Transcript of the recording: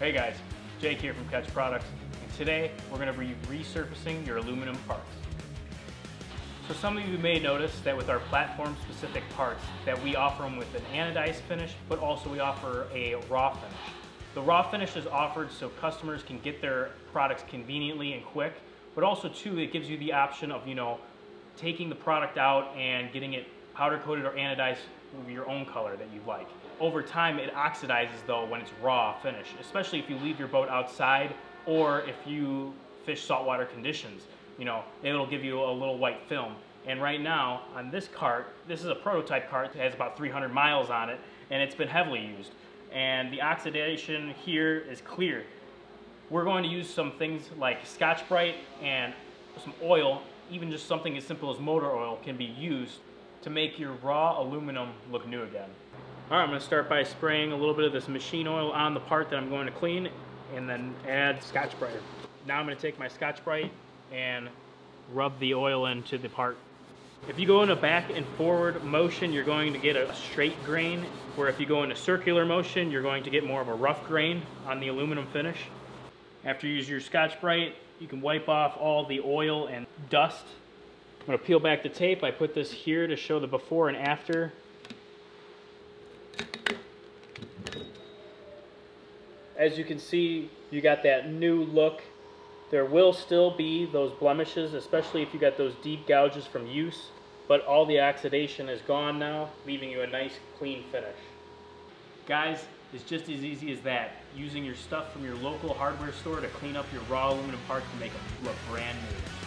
Hey guys, Jake here from Ketch Products, and today we're going to be resurfacing your aluminum parts. So some of you may notice that with our platform-specific parts that we offer them with an anodized finish, but also we offer a raw finish. The raw finish is offered so customers can get their products conveniently and quick, but also too it gives you the option of, taking the product out and getting it powder-coated or anodized with your own color that you like. Over time, it oxidizes though when it's raw finish, especially if you leave your boat outside or if you fish saltwater conditions. It'll give you a little white film. And right now on this cart, this is a prototype cart that has about 300 miles on it, and it's been heavily used. And the oxidation here is clear. We're going to use some things like Scotch-Brite and some oil. Even just something as simple as motor oil can be used to make your raw aluminum look new again. All right, I'm gonna start by spraying a little bit of this machine oil on the part that I'm going to clean and then add Scotch-Brite. Now I'm gonna take my Scotch-Brite and rub the oil into the part. If you go in a back and forward motion, you're going to get a straight grain, where if you go in a circular motion, you're going to get more of a rough grain on the aluminum finish. After you use your Scotch-Brite, you can wipe off all the oil and dust. I'm going to peel back the tape. I put this here to show the before and after. As you can see, you got that new look. There will still be those blemishes, especially if you got those deep gouges from use, but all the oxidation is gone now, leaving you a nice clean finish. Guys, it's just as easy as that, using your stuff from your local hardware store to clean up your raw aluminum parts and make them look brand new.